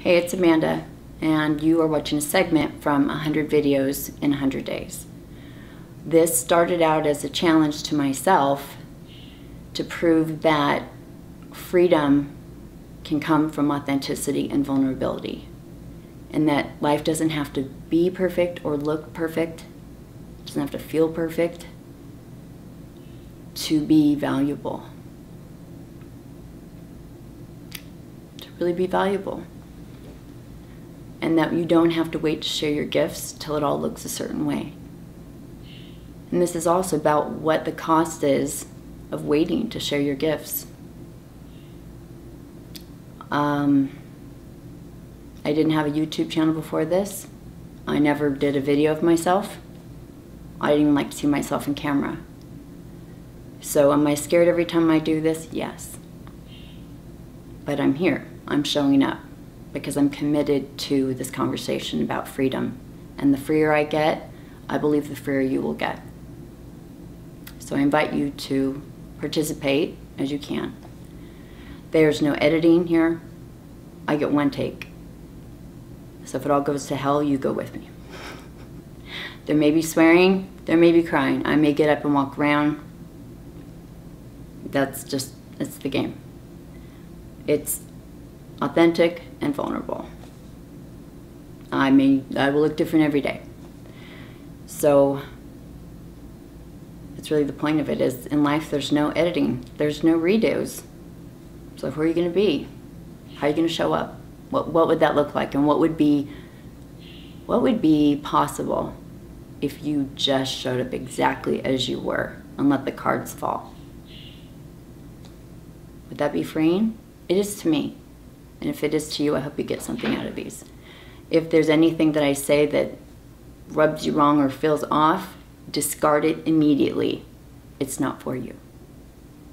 Hey, it's Amanda, and you are watching a segment from 100 videos in 100 days. This started out as a challenge to myself to prove that freedom can come from authenticity and vulnerability, and that life doesn't have to be perfect or look perfect, it doesn't have to feel perfect to be valuable, to really be valuable. And that you don't have to wait to share your gifts till it all looks a certain way. And this is also about what the cost is of waiting to share your gifts. I didn't have a YouTube channel before this. I never did a video of myself. I didn't even like to see myself in camera. So am I scared every time I do this? Yes. But I'm here. I'm showing up, because I'm committed to this conversation about freedom. And the freer I get, I believe the freer you will get. So I invite you to participate as you can. There's no editing here. I get one take. So if it all goes to hell, you go with me. There may be swearing, there may be crying. I may get up and walk around. It's the game. It's authentic and vulnerable. I will look different every day. So that's really the point of it, is in life there's no editing, there's no redos. So who are you gonna be? How are you gonna show up? What would that look like? And what would be possible if you just showed up exactly as you were and let the cards fall? Would that be freeing? It is to me. And if it is to you, I hope you get something out of these. If there's anything that I say that rubs you wrong or feels off, discard it immediately. It's not for you.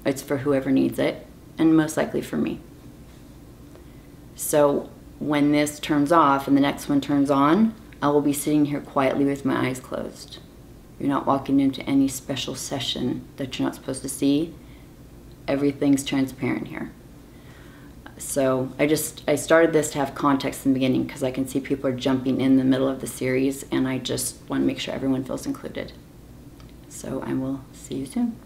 It's for whoever needs it, and most likely for me. So when this turns off and the next one turns on, I will be sitting here quietly with my eyes closed. You're not walking into any special session that you're not supposed to see. Everything's transparent here. So I started this to have context in the beginning, because I can see people are jumping in the middle of the series, and I just want to make sure everyone feels included. So I will see you soon.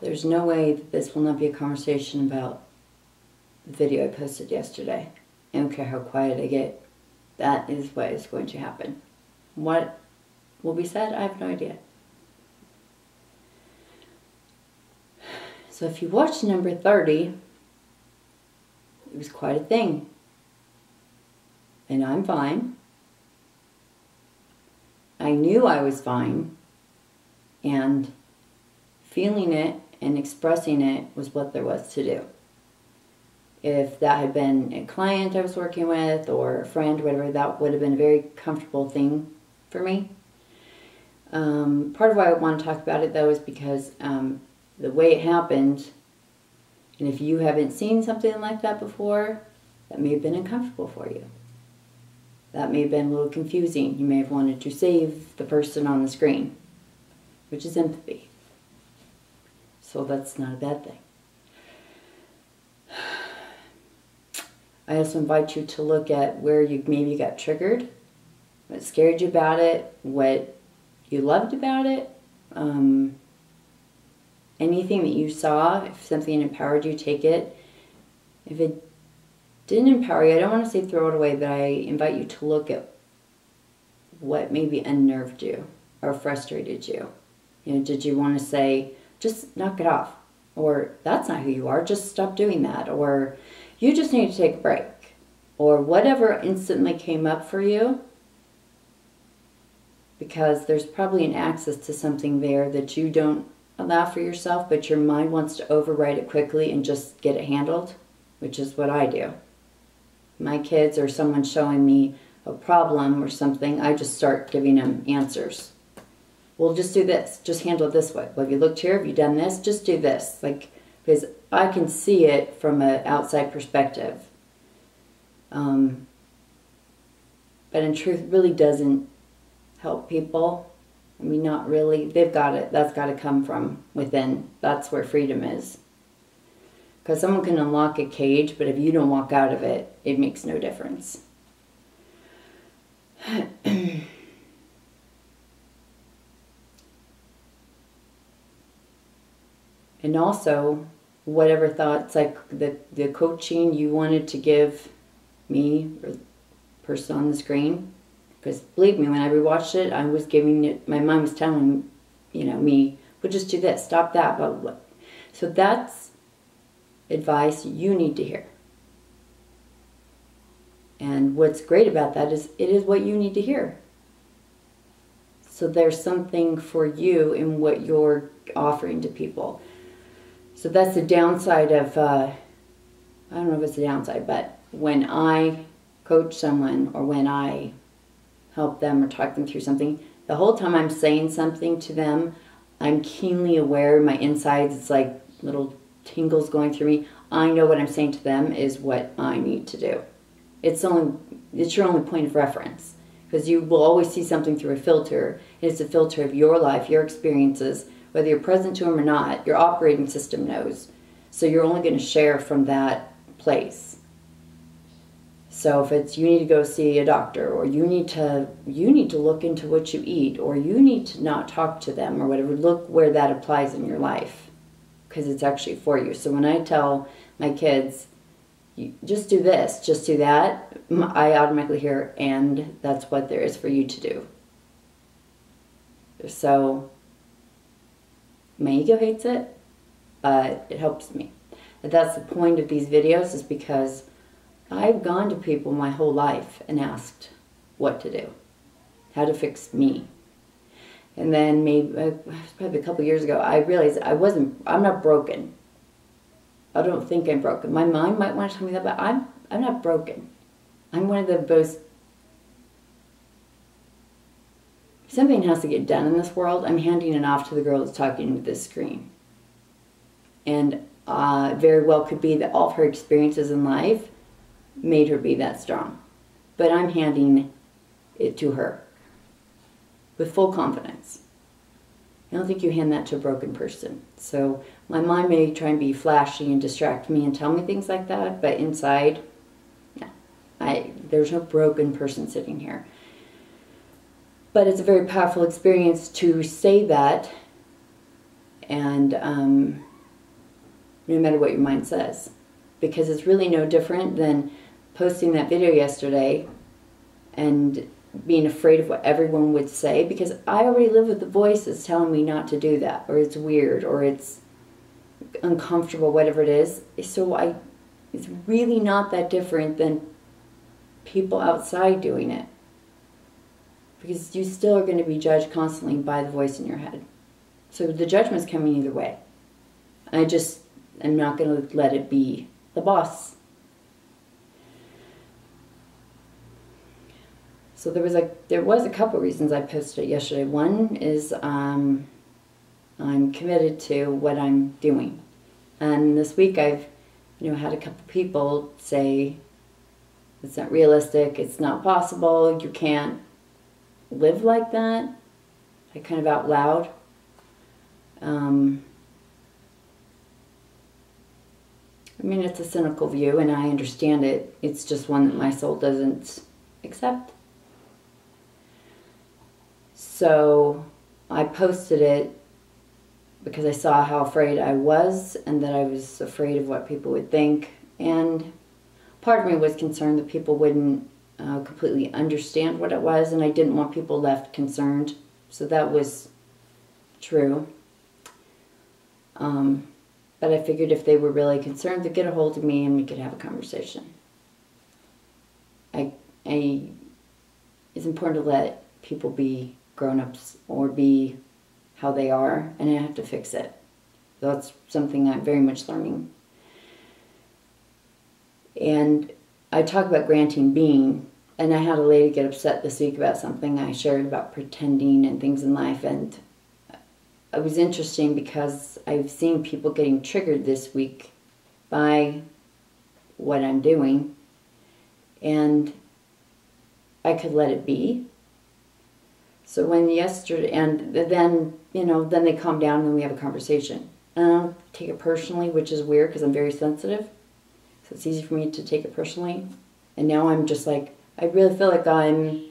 There's no way that this will not be a conversation about the video I posted yesterday. I don't care how quiet I get. That is what is going to happen. What will be said, I have no idea. So if you watched number 30, it was quite a thing. And I'm fine. I knew I was fine. And feeling it and expressing it was what there was to do. If that had been a client I was working with or a friend, whatever, that would have been a very comfortable thing for me. Part of why I want to talk about it, though, is because the way it happened, and if you haven't seen something like that before, that may have been uncomfortable for you. That may have been a little confusing. You may have wanted to save the person on the screen, which is empathy. So that's not a bad thing. I also invite you to look at where you maybe got triggered, what scared you about it, what you loved about it, anything that you saw. If something empowered you, take it. If it didn't empower you, I don't want to say throw it away, but I invite you to look at what maybe unnerved you or frustrated you. You know, did you want to say, just knock it off, or that's not who you are, just stop doing that, or you just need to take a break, or whatever instantly came up for you? Because there's probably an access to something there that you don't allow for yourself, but your mind wants to override it quickly and just get it handled, which is what I do. My kids or someone showing me a problem or something, I just start giving them answers. Well, just do this. Just handle it this way. Well, have you looked here? Have you done this? Just do this. Like, because I can see it from an outside perspective. But in truth, it really doesn't help people. I mean, not really. They've got it. That's got to come from within. That's where freedom is. Because someone can unlock a cage, but if you don't walk out of it, it makes no difference. And also, whatever thoughts, like the coaching you wanted to give me or the person on the screen, because believe me, when I rewatched it, I was giving it, my mom was telling, you know, me, well, just do this, stop that, blah, blah, blah. So that's advice you need to hear. And what's great about that is it is what you need to hear. So there's something for you in what you're offering to people. So that's the downside of, I don't know if it's a downside, but when I coach someone or when I help them or talk them through something, the whole time I'm saying something to them, I'm keenly aware, my insides, it's like little tingles going through me. I know what I'm saying to them is what I need to do. It's your only point of reference, because you will always see something through a filter. It's a filter of your life, your experiences. Whether you're present to them or not, your operating system knows. So you're only going to share from that place. So if it's you need to go see a doctor, or you need to look into what you eat, or you need to not talk to them or whatever, look where that applies in your life, because it's actually for you. So when I tell my kids, just do this, just do that, I automatically hear, and that's what there is for you to do. So my ego hates it, but it helps me. And that's the point of these videos, is because I've gone to people my whole life and asked what to do, how to fix me. And then maybe probably a couple years ago, I realized I'm not broken. I don't think I'm broken. My mind might want to tell me that, but I'm not broken. I'm one of the most. Something has to get done in this world. I'm handing it off to the girl that's talking to this screen. And very well could be that all of her experiences in life made her be that strong. But I'm handing it to her with full confidence. I don't think you hand that to a broken person. So my mind may try and be flashy and distract me and tell me things like that, but inside, no. There's no broken person sitting here. But it's a very powerful experience to say that, and no matter what your mind says, because it's really no different than posting that video yesterday and being afraid of what everyone would say, because I already live with the voice that's telling me not to do that, or it's weird, or it's uncomfortable, whatever it is. So it's really not that different than people outside doing it. Because you still are going to be judged constantly by the voice in your head. So the judgment's coming either way. I just am not going to let it be the boss. So there was a couple reasons I posted it yesterday. One is I'm committed to what I'm doing. And this week I've had a couple people say, it's not realistic, it's not possible, you can't live like that, like kind of out loud. I mean, it's a cynical view, and I understand it. It's just one that my soul doesn't accept. So I posted it because I saw how afraid I was, and that I was afraid of what people would think. And part of me was concerned that people wouldn't completely understand what it was, and I didn't want people left concerned, so that was true. But I figured if they were really concerned, they'd get a hold of me and we could have a conversation. It's important to let people be grown-ups, or be how they are, and I have to fix it. That's something I'm very much learning. And I talk about granting being, and I had a lady get upset this week about something I shared about pretending and things in life, and it was interesting because I've seen people getting triggered this week by what I'm doing, and I could let it be. So when yesterday, and then, you know, then they calm down and we have a conversation. And I don't take it personally, which is weird because I'm very sensitive, so it's easy for me to take it personally. And now I'm just like, I really feel like I'm in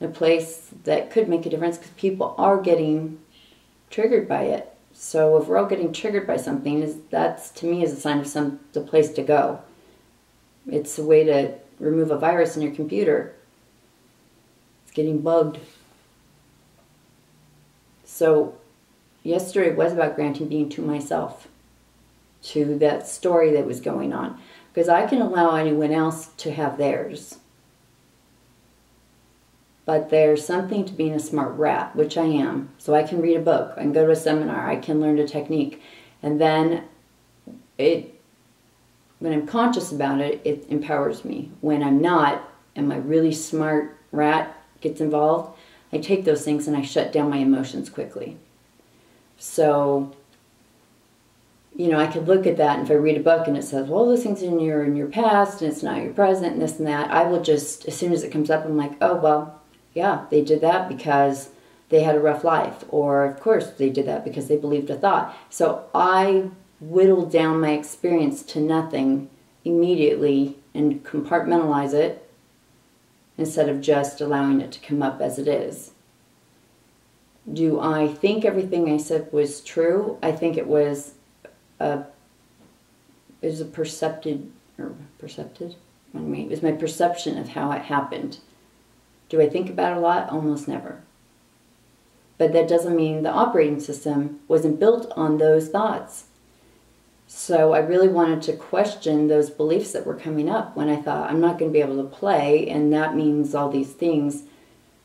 a place that could make a difference because people are getting triggered by it. So if we're all getting triggered by something, that's to me is a sign of the place to go. It's a way to remove a virus in your computer. It's getting bugged. So yesterday was about granting being to myself, to that story that was going on. Because I can allow anyone else to have theirs. But there's something to being a smart rat, which I am. So I can read a book, I can go to a seminar, I can learn a technique. And then when I'm conscious about it, it empowers me. When I'm not, and my really smart rat gets involved, I take those things and I shut down my emotions quickly. So, you know, I could look at that, and if I read a book and it says, well, those things in your past and it's not your present and this and that, I will just, as soon as it comes up, I'm like, oh, well, yeah, they did that because they had a rough life, or of course they did that because they believed a thought. So I whittle down my experience to nothing immediately and compartmentalize it instead of just allowing it to come up as it is. Do I think everything I said was true? I think it was a it was my perception of how it happened. Do I think about it a lot? Almost never. But that doesn't mean the operating system wasn't built on those thoughts. So I really wanted to question those beliefs that were coming up when I thought, I'm not going to be able to play, and that means all these things.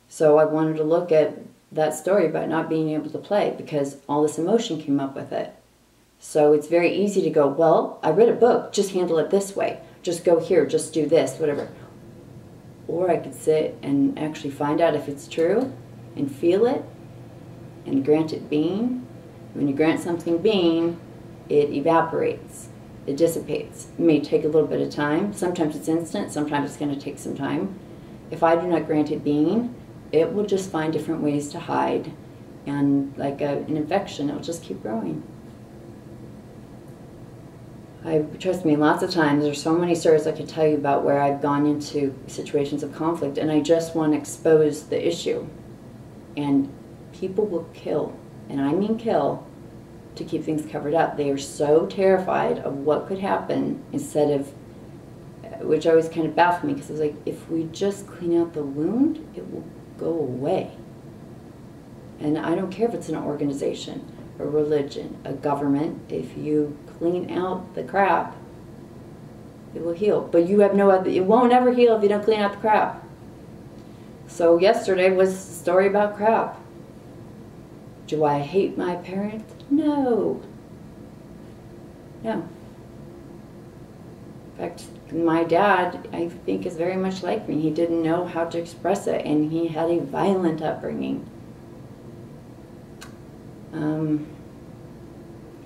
So I wanted to look at that story about not being able to play because all this emotion came up with it. So it's very easy to go, well, I read a book, just handle it this way. Just go here, just do this, whatever. Or I could sit and actually find out if it's true and feel it and grant it being. When you grant something being, it evaporates, it dissipates. It may take a little bit of time. Sometimes it's instant, sometimes it's going to take some time. If I do not grant it being, it will just find different ways to hide, and like an infection, it will just keep growing. Trust me, lots of times, there's so many stories I could tell you about where I've gone into situations of conflict, and I just want to expose the issue. And people will kill, and I mean kill, to keep things covered up. They are so terrified of what could happen instead of, which always kind of baffled me, because I was like, if we just clean out the wound, it will go away. And I don't care if it's an organization, a religion, a government, if you clean out the crap, it will heal. But you have no other, it won't ever heal if you don't clean out the crap. So yesterday was a story about crap. Do I hate my parents? No. No. In fact, my dad, I think, is very much like me. He didn't know how to express it, and he had a violent upbringing.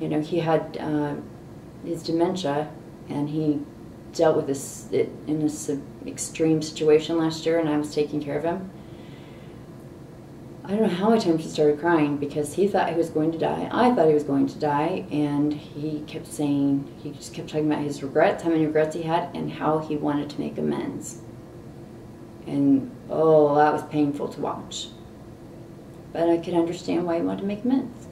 You know, he had his dementia, and he dealt with this in this extreme situation last year, and I was taking care of him. I don't know how many times he started crying because he thought he was going to die. I thought he was going to die, and he kept saying, he just kept talking about his regrets, how many regrets he had, and how he wanted to make amends. And oh, that was painful to watch. But I could understand why he wanted to make amends.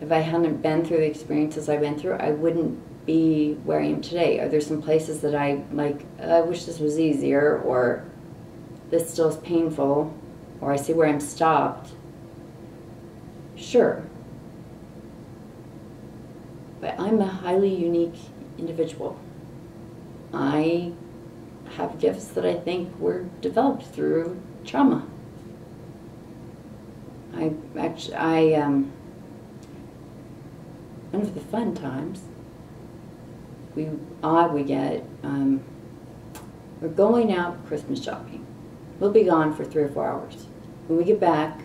If I hadn't been through the experiences I went through, I wouldn't be where I am today. Are there some places that I like, I wish this was easier, or this still is painful, or I see where I'm stopped? Sure. But I'm a highly unique individual. I have gifts that I think were developed through trauma. I one of the fun times, we're going out Christmas shopping. We'll be gone for 3 or 4 hours. When we get back,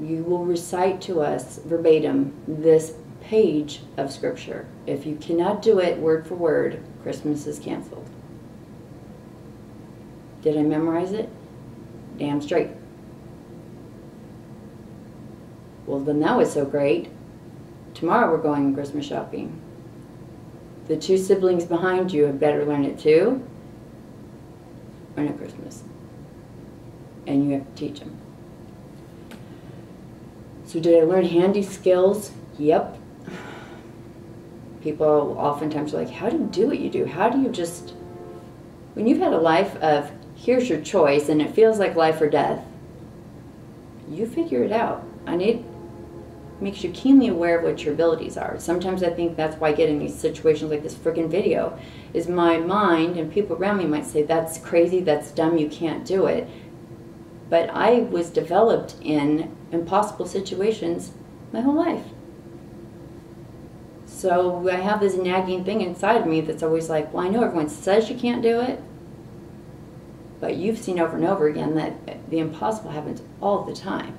you will recite to us verbatim this page of scripture. If you cannot do it word for word, Christmas is canceled. Did I memorize it? Damn straight. Well, then that was so great. Tomorrow we're going Christmas shopping. The two siblings behind you had better learn it too. Learn at Christmas. And you have to teach them. So did I learn handy skills? Yep. People oftentimes are like, how do you do what you do? How do you just... When you've had a life of, here's your choice, and it feels like life or death, you figure it out. And it makes you keenly aware of what your abilities are. Sometimes I think that's why I get in these situations like this freaking video, is my mind and people around me might say, that's crazy, that's dumb, you can't do it. But I was developed in impossible situations my whole life. So I have this nagging thing inside of me that's always like, well, I know everyone says you can't do it, but you've seen over and over again that the impossible happens all the time.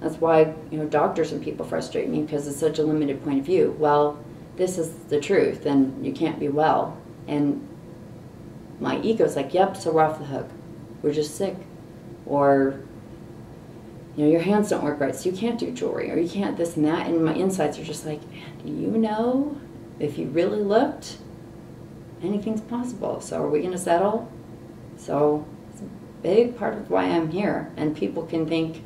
That's why, you know, doctors and people frustrate me, because it's such a limited point of view. Well, this is the truth, and you can't be well. And my ego's like, yep, so we're off the hook. We're just sick. Or, you know, your hands don't work right, so you can't do jewelry, or you can't this and that. And my insides are just like, you know, if you really looked, anything's possible. So are we going to settle? So it's a big part of why I'm here. And people can think,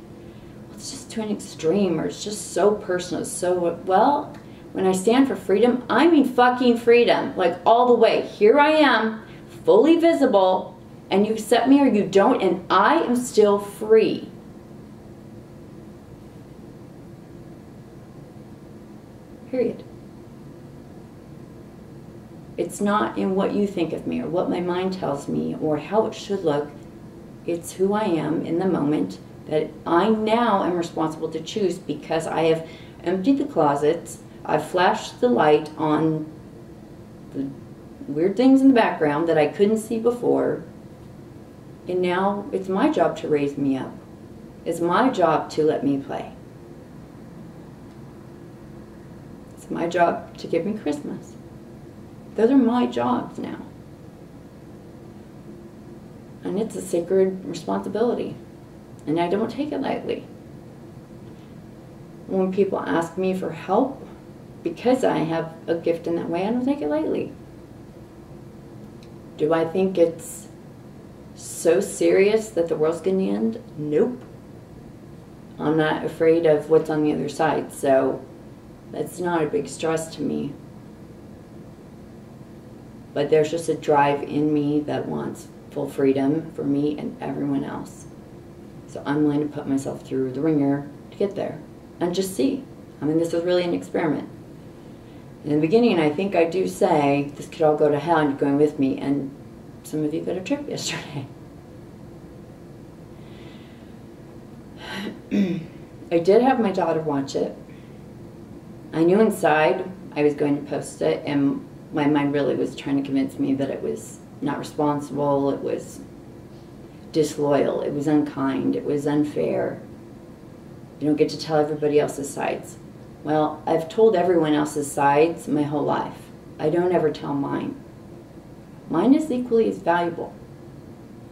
it's just to an extreme, or it's just so personal, so, well, when I stand for freedom, I mean fucking freedom, like all the way. Here I am, fully visible, and you accept me or you don't, and I am still free. Period. It's not in what you think of me, or what my mind tells me, or how it should look. It's who I am in the moment, that I now am responsible to choose, because I have emptied the closets, I've flashed the light on the weird things in the background that I couldn't see before, and now it's my job to raise me up. It's my job to let me play. It's my job to give me Christmas. Those are my jobs now. And it's a sacred responsibility. And I don't take it lightly. When people ask me for help, because I have a gift in that way, I don't take it lightly. Do I think it's so serious that the world's going to end? Nope. I'm not afraid of what's on the other side, so that's not a big stress to me. But there's just a drive in me that wants full freedom for me and everyone else. So I'm willing to put myself through the ringer to get there and just see. I mean, this is really an experiment. In the beginning, I think I do say, this could all go to hell and you're going with me, and some of you got a trip yesterday. I did have my daughter watch it. I knew inside I was going to post it, and my mind really was trying to convince me that it was not responsible, it was disloyal, it was unkind, it was unfair. You don't get to tell everybody else's sides. Well, I've told everyone else's sides my whole life. I don't ever tell mine. Mine is equally as valuable.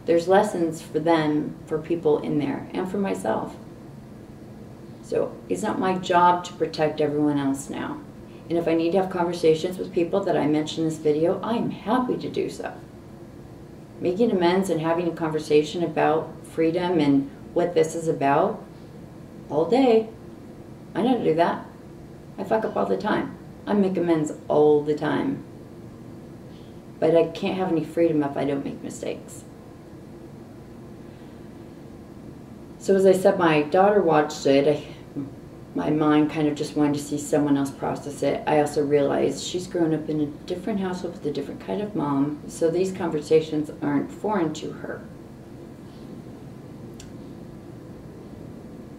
There's lessons for them, for people in there, and for myself. So it's not my job to protect everyone else now. And if I need to have conversations with people that I mention in this video, I'm happy to do so. Making amends and having a conversation about freedom and what this is about all day. I know how to do that. I fuck up all the time. I make amends all the time. But I can't have any freedom if I don't make mistakes. So as I said, my daughter watched it. My mind kind of just wanted to see someone else process it. I also realized she's grown up in a different household with a different kind of mom, so these conversations aren't foreign to her.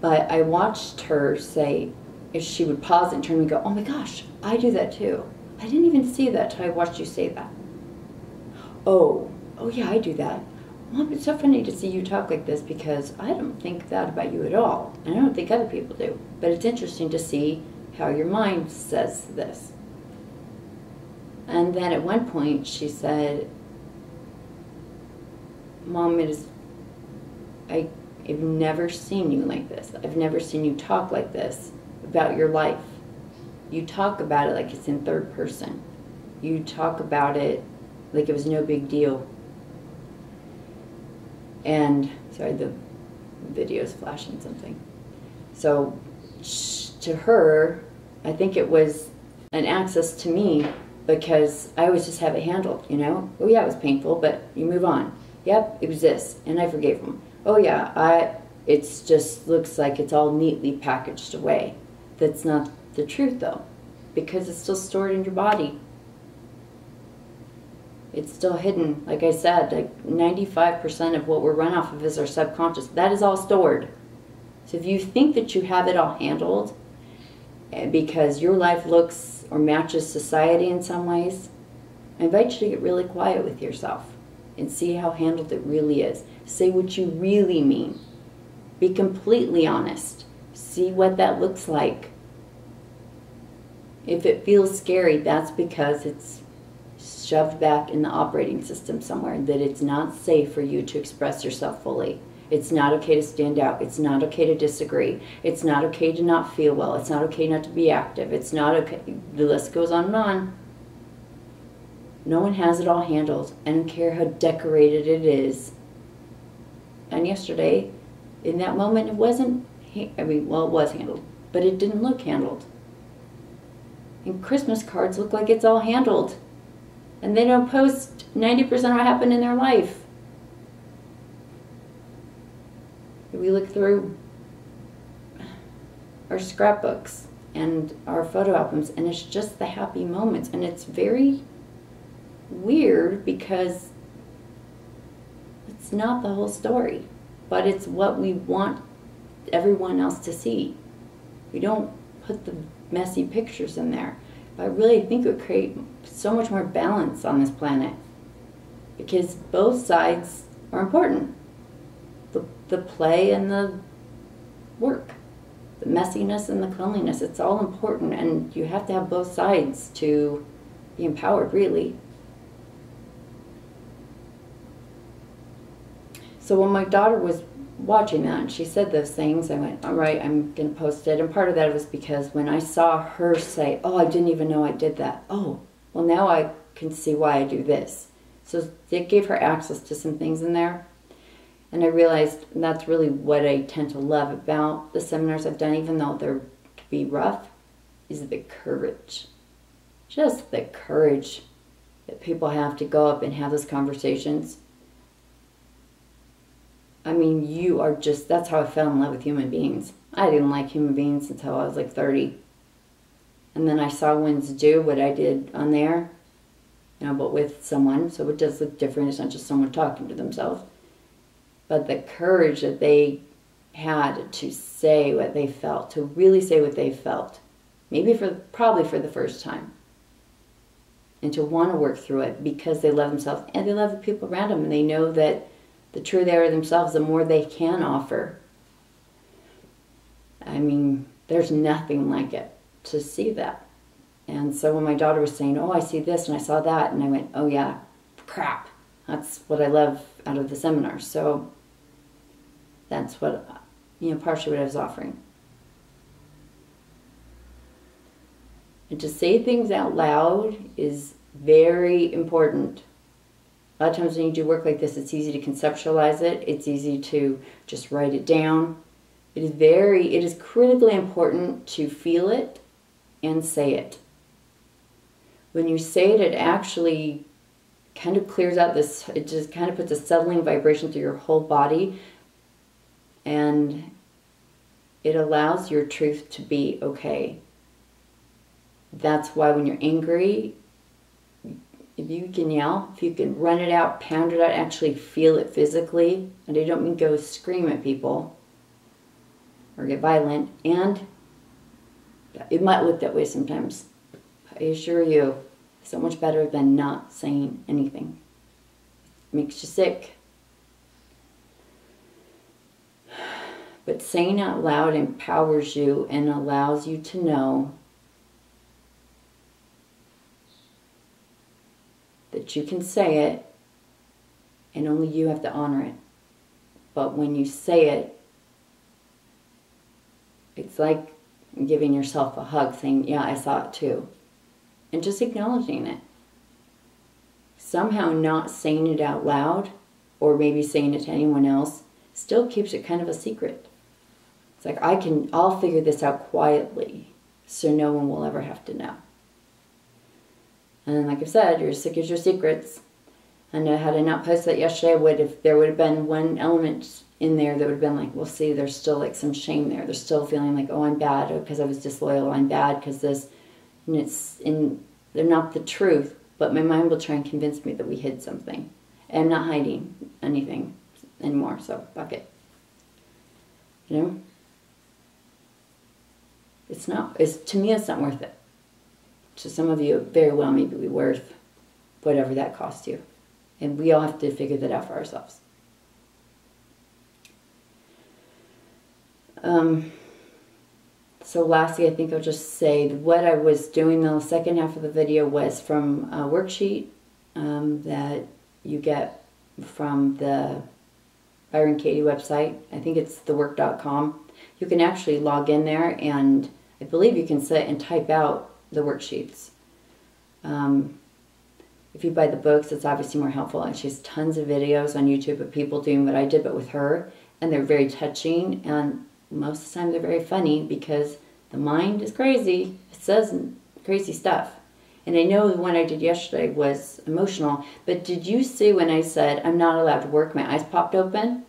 But I watched her say, if she would pause and turn and go, oh my gosh, I do that too. I didn't even see that till I watched you say that. Oh yeah, I do that. Mom, it's so funny to see you talk like this because I don't think that about you at all. And I don't think other people do. But it's interesting to see how your mind says this. And then at one point she said, Mom, I've never seen you like this. I've never seen you talk like this about your life. You talk about it like it's in third person. You talk about it like it was no big deal. And, sorry, the video's flashing something. So, to her, I think it was an access to me because I always just have it handled, you know? Oh yeah, it was painful, but you move on. Yep, it was this, and I forgave him. Oh yeah, it's just looks like it's all neatly packaged away. That's not the truth though, because it's still stored in your body. It's still hidden. Like I said, like 95% of what we're run off of is our subconscious. That is all stored. So if you think that you have it all handled because your life looks or matches society in some ways, I invite you to get really quiet with yourself and see how handled it really is. Say what you really mean. Be completely honest. See what that looks like. If it feels scary, that's because it's shoved back in the operating system somewhere, that it's not safe for you to express yourself fully. It's not okay to stand out. It's not okay to disagree. It's not okay to not feel well. It's not okay not to be active. It's not okay. The list goes on and on. No one has it all handled. I don't care how decorated it is. And yesterday, in that moment, it wasn't, I mean, well, it was handled, but it didn't look handled. And Christmas cards look like it's all handled. And they don't post 90% of what happened in their life. We look through our scrapbooks and our photo albums, and it's just the happy moments. And it's very weird because it's not the whole story, but it's what we want everyone else to see. We don't put the messy pictures in there. I really think it would create so much more balance on this planet because both sides are important. The play and the work, the messiness and the cleanliness, it's all important, and you have to have both sides to be empowered, really. So when my daughter was watching that and she said those things, I went, all right, I'm going to post it. And part of that was because when I saw her say, oh, I didn't even know I did that. Oh, well, now I can see why I do this. So it gave her access to some things in there. And I realized that's really what I tend to love about the seminars I've done, even though they're to be rough, is the courage. Just the courage that people have to go up and have those conversations. I mean, you are just, that's how I fell in love with human beings. I didn't like human beings until I was like 30. And then I saw ones do what I did on there, you know, but with someone. So it does look different. It's not just someone talking to themselves. But the courage that they had to say what they felt, to really say what they felt, maybe probably for the first time, and to want to work through it because they love themselves and they love the people around them, and they know that the truer they are themselves, the more they can offer. I mean, there's nothing like it to see that. And so when my daughter was saying, oh, I see this and I saw that, and I went, oh yeah, crap, that's what I love out of the seminar. So that's what, you know, partially what I was offering. And to say things out loud is very important. A lot of times when you do work like this, it's easy to conceptualize it. It's easy to just write it down. It is critically important to feel it and say it. When you say it, it actually kind of clears out this, it just kind of puts a settling vibration through your whole body, and it allows your truth to be okay. That's why when you're angry, if you can yell, if you can run it out, pound it out, actually feel it physically, and I don't mean go scream at people, or get violent, and it might look that way sometimes. I assure you, it's so much better than not saying anything. It makes you sick. But saying out loud empowers you and allows you to know that you can say it, and only you have to honor it. But when you say it, it's like giving yourself a hug, saying, yeah, I saw it too. And just acknowledging it. Somehow not saying it out loud, or maybe saying it to anyone else, still keeps it kind of a secret. It's like, I'll figure this out quietly, so no one will ever have to know. And like I've said, you're as sick as your secrets. I know, had I not posted that yesterday, there would have been one element in there that would have been like, well, see, there's still like some shame there. They're still feeling like, oh, I'm bad because I was disloyal. I'm bad because this, and they're not the truth. But my mind will try and convince me that we hid something. And I'm not hiding anything anymore, so fuck it. You know, it's not. To me, it's not worth it. To some of you, very well, maybe we're worth whatever that costs you. And we all have to figure that out for ourselves. So lastly, I think I'll just say what I was doing the second half of the video was from a worksheet that you get from the Byron Katie website. I think it's thework.com. You can actually log in there, and I believe you can sit and type out the worksheets. If you buy the books, it's obviously more helpful, and she has tons of videos on YouTube of people doing what I did but with her, and they're very touching, and most of the time they're very funny because the mind is crazy. It says crazy stuff. And I know the one I did yesterday was emotional, but did you see when I said I'm not allowed to work, my eyes popped open?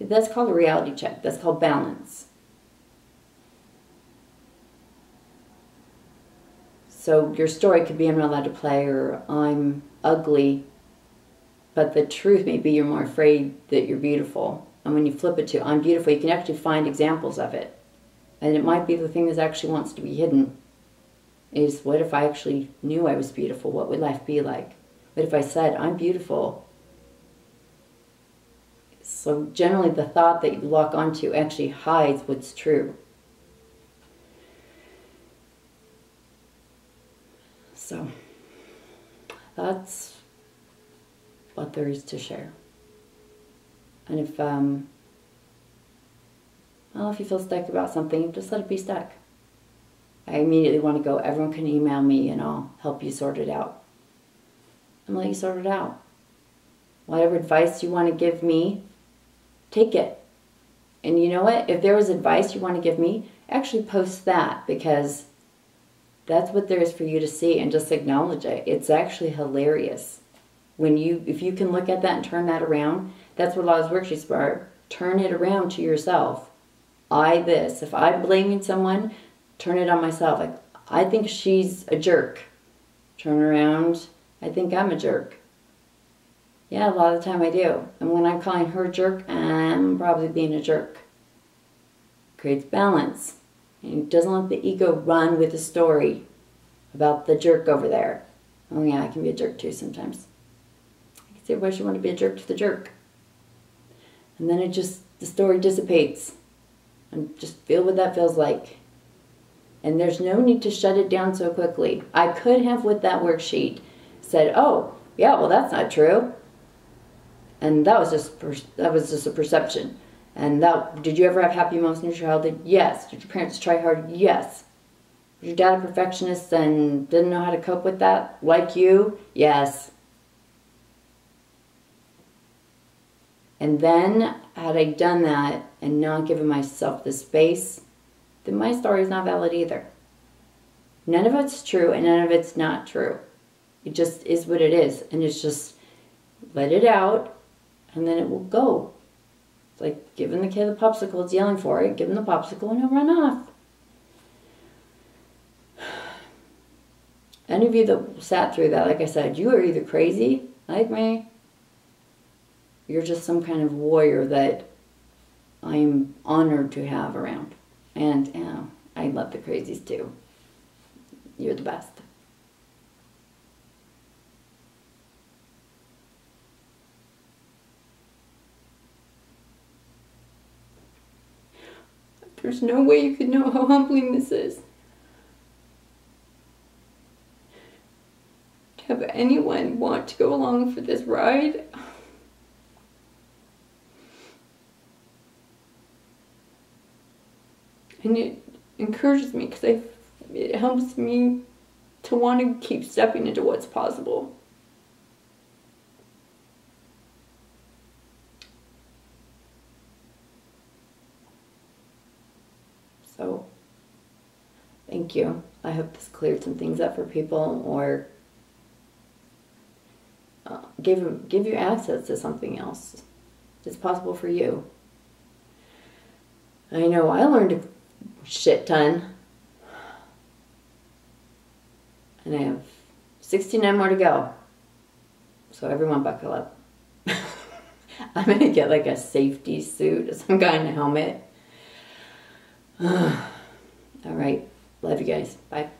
That's called a reality check. That's called balance. So your story could be I'm not allowed to play, or I'm ugly, but the truth may be you're more afraid that you're beautiful. And when you flip it to I'm beautiful, you can actually find examples of it. And it might be the thing that actually wants to be hidden is, what if I actually knew I was beautiful? What would life be like? What if I said I'm beautiful? So generally the thought that you lock onto actually hides what's true. So that's what there is to share. And if you feel stuck about something, just let it be stuck. I immediately want to go, everyone can email me and I'll help you sort it out. I'm going to let you sort it out. Whatever advice you want to give me, take it. And you know what? If there was advice you want to give me, actually post that, because that's what there is for you to see, and just acknowledge it. It's actually hilarious. If you can look at that and turn that around, that's what a lot of worksheets are. Turn it around to yourself. If I'm blaming someone, turn it on myself. Like, I think she's a jerk. Turn around, I think I'm a jerk. Yeah, a lot of the time I do. And when I'm calling her a jerk, I'm probably being a jerk. It creates balance. And it doesn't let the ego run with the story about the jerk over there. Oh yeah, I can be a jerk too sometimes. I can say, why should you want to be a jerk to the jerk? And then the story dissipates. And just feel what that feels like. And there's no need to shut it down so quickly. I could have, with that worksheet, said, oh, yeah, well, that's not true. And that was just a perception. And did you ever have happy moments in your childhood? Yes. Did your parents try hard? Yes. Was your dad a perfectionist and didn't know how to cope with that? Like you? Yes. And then, had I done that and not given myself the space, then my story is not valid either. None of it's true and none of it's not true. It just is what it is. And it's just, let it out, and then it will go. Like giving the kid the popsicle, it's yelling for it. Give him the popsicle and he'll run off. Any of you that sat through that, like I said, you are either crazy, like me, you're just some kind of warrior that I'm honored to have around. And I love the crazies too. You're the best. There's no way you could know how humbling this is. To have anyone want to go along for this ride. And it encourages me because it helps me to want to keep stepping into what's possible. So, thank you. I hope this cleared some things up for people, or give you access to something else that's possible for you. I know I learned a shit ton, and I have 69 more to go. So everyone buckle up. I'm gonna get like a safety suit or some kind of helmet. All right. Love you guys. Bye.